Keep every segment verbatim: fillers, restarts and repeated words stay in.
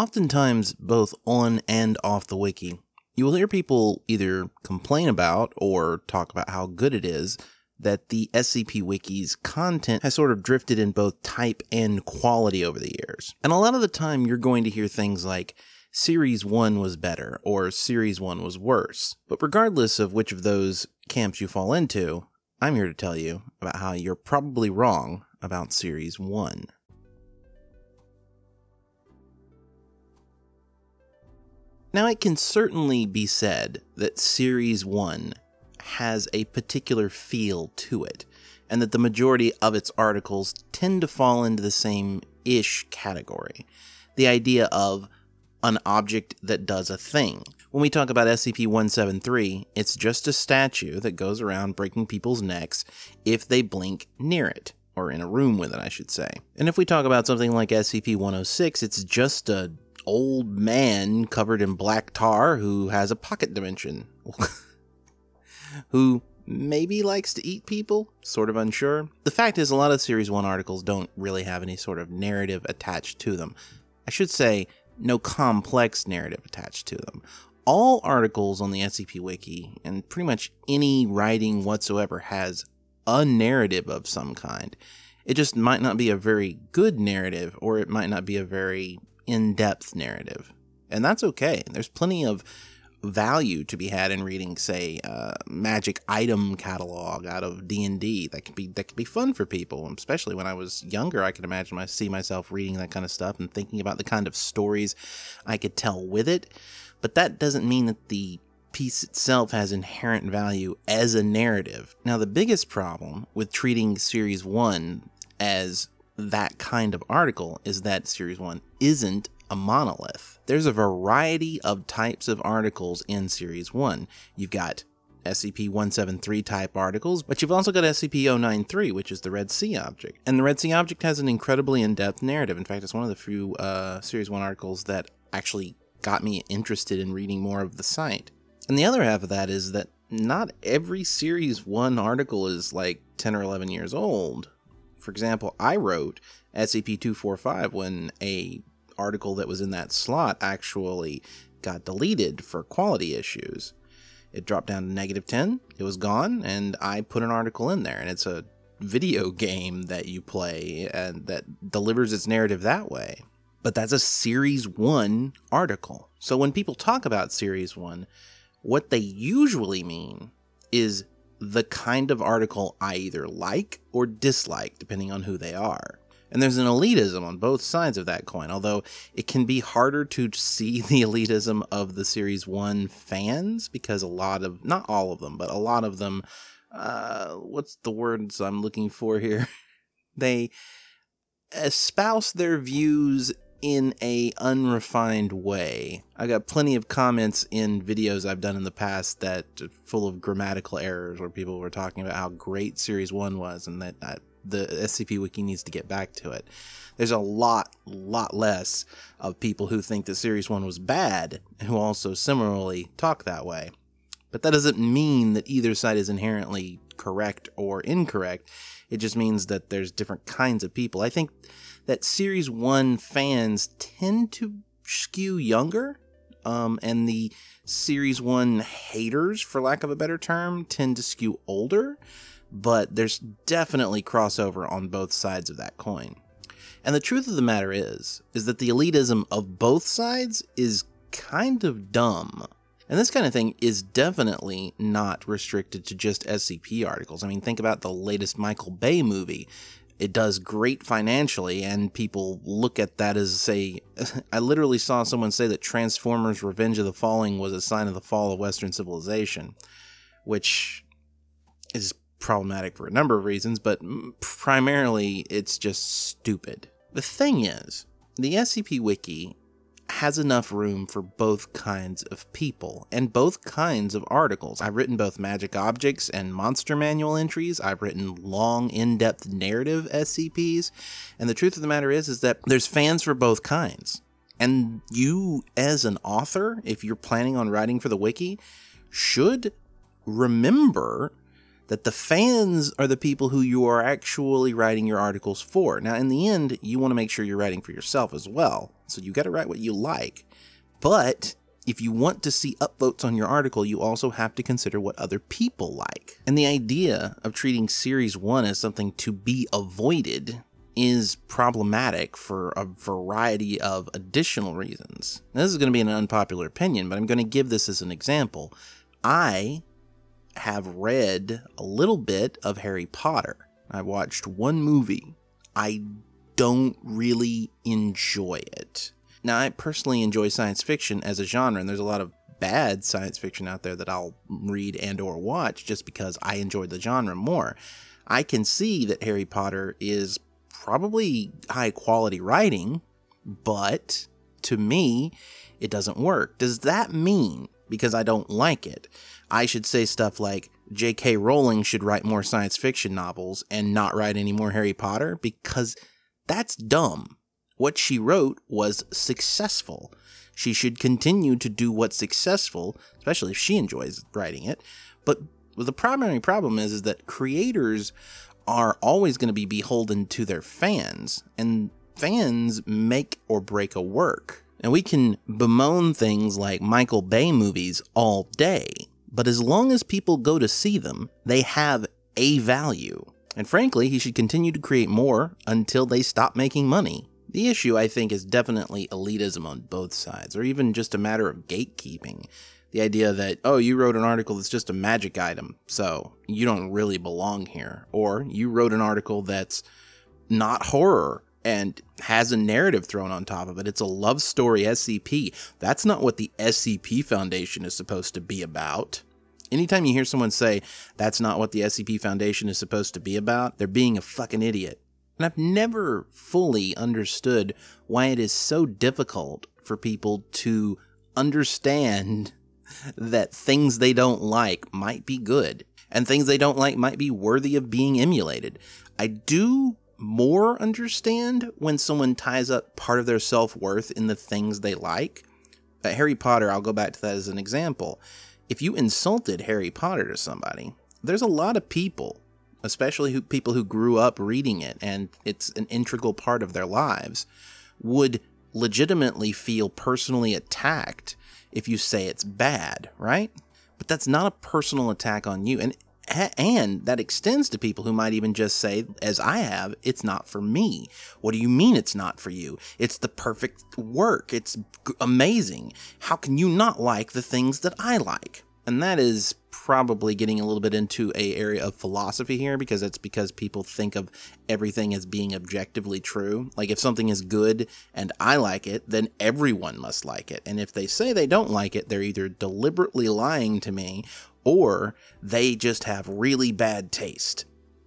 Oftentimes, both on and off the wiki, you will hear people either complain about or talk about how good it is that the S C P Wiki's content has sort of drifted in both type and quality over the years. And a lot of the time, you're going to hear things like, Series one was better, or Series one was worse. But regardless of which of those camps you fall into, I'm here to tell you about how you're probably wrong about Series one. Now, it can certainly be said that Series one has a particular feel to it, and that the majority of its articles tend to fall into the same-ish category, the idea of an object that does a thing. When we talk about S C P one seventy-three, it's just a statue that goes around breaking people's necks if they blink near it, or in a room with it, I should say. And if we talk about something like S C P one oh six, it's just a old man covered in black tar who has a pocket dimension, who maybe likes to eat people, sort of unsure. The fact is, a lot of Series one articles don't really have any sort of narrative attached to them. I should say, no complex narrative attached to them. All articles on the S C P Wiki, and pretty much any writing whatsoever, has a narrative of some kind. It just might not be a very good narrative, or it might not be a very in-depth narrative. And that's okay. There's plenty of value to be had in reading, say, uh, magic item catalog out of D and D. That could be that could be fun for people, especially when I was younger. I could imagine I see myself reading that kind of stuff and thinking about the kind of stories I could tell with it. But that doesn't mean that the piece itself has inherent value as a narrative. Now, the biggest problem with treating Series one as that kind of article is that Series one isn't a monolith. There's a variety of types of articles in Series one. You've got S C P one seventy-three type articles, but you've also got S C P oh ninety-three, which is the Red Sea object. And the Red Sea object has an incredibly in-depth narrative. In fact, it's one of the few uh, Series one articles that actually got me interested in reading more of the site. And the other half of that is that not every Series one article is like ten or eleven years old. For example, I wrote S C P two forty-five when a article that was in that slot actually got deleted for quality issues. It dropped down to negative ten, it was gone, and I put an article in there, and it's a video game that you play and that delivers its narrative that way. But that's a Series one article. So when people talk about Series one, what they usually mean is the kind of article I either like or dislike, depending on who they are. And there's an elitism on both sides of that coin, although it can be harder to see the elitism of the Series one fans, because a lot of, not all of them, but a lot of them, uh, what's the words I'm looking for here? They espouse their views in a unrefined way. I got plenty of comments in videos I've done in the past that are full of grammatical errors, where people were talking about how great Series one was and that I, the S C P Wiki needs to get back to it. There's a lot, lot less of people who think that Series one was bad, who also similarly talk that way. But that doesn't mean that either side is inherently correct or incorrect. It just means that there's different kinds of people. I think that Series one fans tend to skew younger, um, and the Series one haters, for lack of a better term, tend to skew older. But there's definitely crossover on both sides of that coin. And the truth of the matter is, is that the elitism of both sides is kind of dumb. And this kind of thing is definitely not restricted to just S C P articles. I mean, think about the latest Michael Bay movie. It does great financially, and people look at that as, say, I literally saw someone say that Transformers: Revenge of the Fallen was a sign of the fall of Western civilization, which is problematic for a number of reasons, but primarily it's just stupid. The thing is, the S C P Wiki has enough room for both kinds of people and both kinds of articles. I've written both magic objects and monster manual entries. I've written long, in-depth narrative S C Ps, and the truth of the matter is, is that there's fans for both kinds. And you, as an author, if you're planning on writing for the Wiki, should remember that the fans are the people who you are actually writing your articles for. Now, in the end, you want to make sure you're writing for yourself as well. so you got to write what you like. But if you want to see upvotes on your article, you also have to consider what other people like. And the idea of treating Series one as something to be avoided is problematic for a variety of additional reasons. Now, this is going to be an unpopular opinion, but I'm going to give this as an example. I have read a little bit of Harry Potter. I watched one movie. I don't really enjoy it. Now, I personally enjoy science fiction as a genre, and there's a lot of bad science fiction out there that I'll read and or watch just because I enjoy the genre more. I can see that Harry Potter is probably high quality writing, but to me, it doesn't work. Does that mean, because I don't like it, I should say stuff like J K Rowling should write more science fiction novels and not write any more Harry Potter? Because that's dumb. What she wrote was successful. She should continue to do what's successful, especially if she enjoys writing it. But the primary problem is, is that creators are always going to be beholden to their fans, and fans make or break a work. And we can bemoan things like Michael Bay movies all day, but as long as people go to see them, they have a value. And frankly, he should continue to create more until they stop making money. The issue, I think, is definitely elitism on both sides, or even just a matter of gatekeeping. The idea that, oh, you wrote an article that's just a magic item, so you don't really belong here. Or you wrote an article that's not horror and has a narrative thrown on top of it. It's a love story S C P. That's not what the S C P Foundation is supposed to be about. Anytime you hear someone say, that's not what the S C P Foundation is supposed to be about, they're being a fucking idiot. And I've never fully understood why it is so difficult for people to understand that things they don't like might be good, and things they don't like might be worthy of being emulated. I do more understand when someone ties up part of their self-worth in the things they like. At Harry Potter, I'll go back to that as an example. If you insulted Harry Potter to somebody, there's a lot of people, especially who, people who grew up reading it and it's an integral part of their lives, would legitimately feel personally attacked if you say it's bad, right? But that's not a personal attack on you. And, and that extends to people who might even just say, as I have, it's not for me. What do you mean it's not for you? It's the perfect work. It's amazing. How can you not like the things that I like? And that is probably getting a little bit into an area of philosophy here, because it's because people think of everything as being objectively true. Like, if something is good and I like it, then everyone must like it. And if they say they don't like it, they're either deliberately lying to me or they just have really bad taste.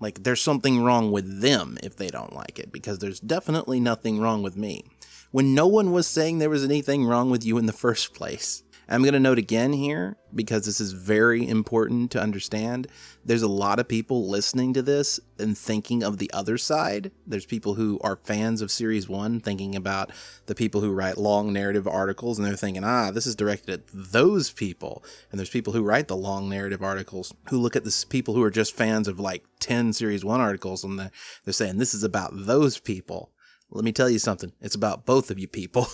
Like, there's something wrong with them if they don't like it, because there's definitely nothing wrong with me, when no one was saying there was anything wrong with you in the first place. I'm going to note again here, because this is very important to understand, there's a lot of people listening to this and thinking of the other side. There's people who are fans of Series one thinking about the people who write long narrative articles, and they're thinking, ah, this is directed at those people. And there's people who write the long narrative articles who look at this, people who are just fans of like ten Series one articles, and they're, they're saying this is about those people. Let me tell you something. It's about both of you people.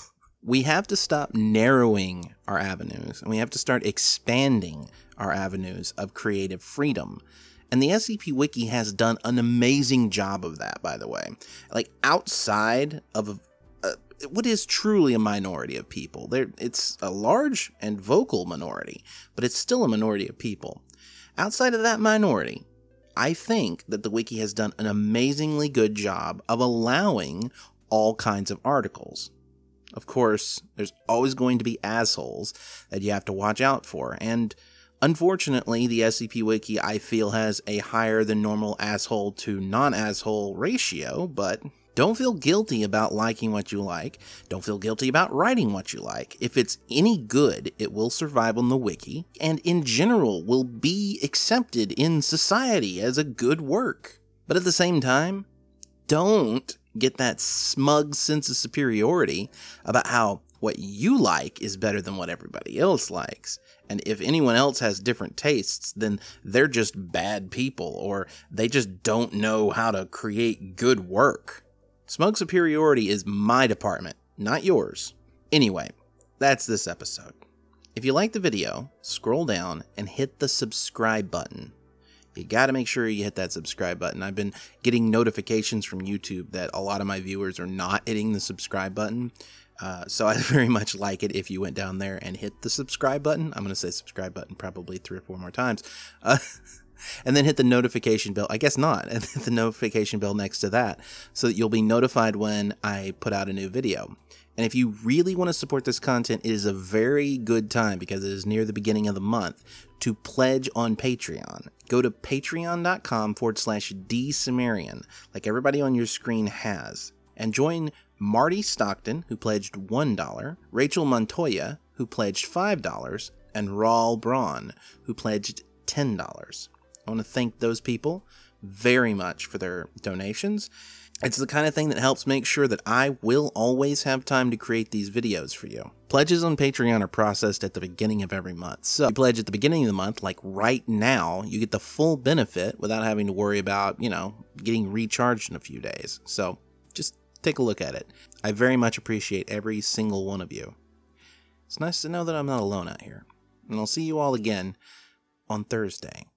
We have to stop narrowing our avenues, and we have to start expanding our avenues of creative freedom. And the S C P Wiki has done an amazing job of that, by the way. Like, outside of a, uh, what is truly a minority of people. There, it's a large and vocal minority, but it's still a minority of people. Outside of that minority, I think that the Wiki has done an amazingly good job of allowing all kinds of articles. Of course, there's always going to be assholes that you have to watch out for, and unfortunately, the S C P Wiki, I feel, has a higher than normal asshole to non-asshole ratio, but don't feel guilty about liking what you like. Don't feel guilty about writing what you like. If it's any good, it will survive on the Wiki, and in general, will be accepted in society as a good work. But at the same time, don't get that smug sense of superiority about how what you like is better than what everybody else likes. And if anyone else has different tastes, then they're just bad people, or they just don't know how to create good work. Smug superiority is my department, not yours. Anyway, that's this episode. If you liked the video, scroll down and hit the subscribe button. You gotta make sure you hit that subscribe button. I've been getting notifications from YouTube that a lot of my viewers are not hitting the subscribe button. Uh, so I'd very much like it if you went down there and hit the subscribe button. I'm going to say subscribe button probably three or four more times. Uh, and then hit the notification bell. I guess not. And hit the notification bell next to that so that you'll be notified when I put out a new video. And if you really want to support this content, it is a very good time because it is near the beginning of the month to pledge on Patreon. Go to patreon.com forward slash DCimmerian, like everybody on your screen has, and join Marty Stockton, who pledged one dollar, Rachel Montoya, who pledged five dollars, and Raul Braun, who pledged ten dollars. I want to thank those people very much for their donations. It's the kind of thing that helps make sure that I will always have time to create these videos for you. Pledges on Patreon are processed at the beginning of every month. So if you pledge at the beginning of the month, like right now, you get the full benefit without having to worry about, you know, getting recharged in a few days. So just take a look at it. I very much appreciate every single one of you. It's nice to know that I'm not alone out here. And I'll see you all again on Thursday.